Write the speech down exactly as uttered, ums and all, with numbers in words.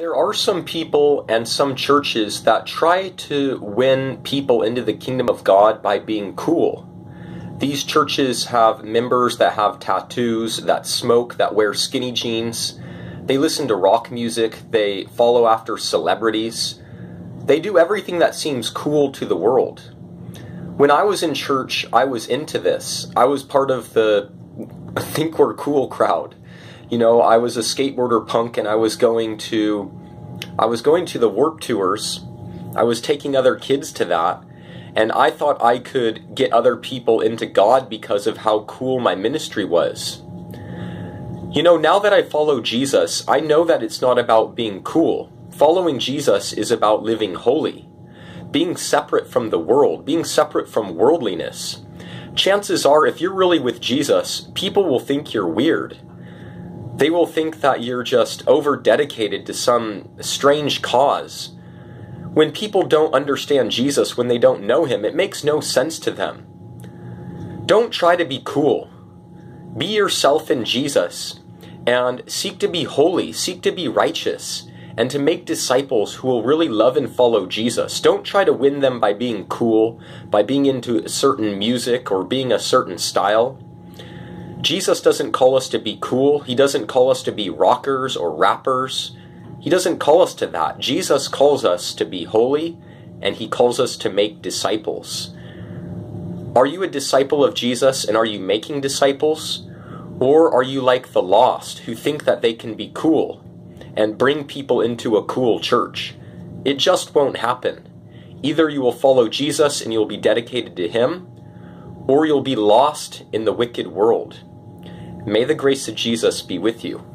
There are some people and some churches that try to win people into the kingdom of God by being cool. These churches have members that have tattoos, that smoke, that wear skinny jeans. They listen to rock music. They follow after celebrities. They do everything that seems cool to the world. When I was in church, I was into this. I was part of the think we're cool crowd. You know, I was a skateboarder punk, and I was going to, I was going to the Warped Tours. I was taking other kids to that, and I thought I could get other people into God because of how cool my ministry was. You know, now that I follow Jesus, I know that it's not about being cool. Following Jesus is about living holy, being separate from the world, being separate from worldliness. Chances are, if you're really with Jesus, people will think you're weird. They will think that you're just over-dedicated to some strange cause. When people don't understand Jesus, when they don't know him, it makes no sense to them. Don't try to be cool. Be yourself in Jesus, and seek to be holy, seek to be righteous, and to make disciples who will really love and follow Jesus. Don't try to win them by being cool, by being into certain music or being a certain style. Jesus doesn't call us to be cool. He doesn't call us to be rockers or rappers. He doesn't call us to that. Jesus calls us to be holy, and he calls us to make disciples. Are you a disciple of Jesus, and are you making disciples? Or are you like the lost who think that they can be cool and bring people into a cool church? It just won't happen. Either you will follow Jesus and you'll be dedicated to him, or you'll be lost in the wicked world. May the grace of Jesus be with you.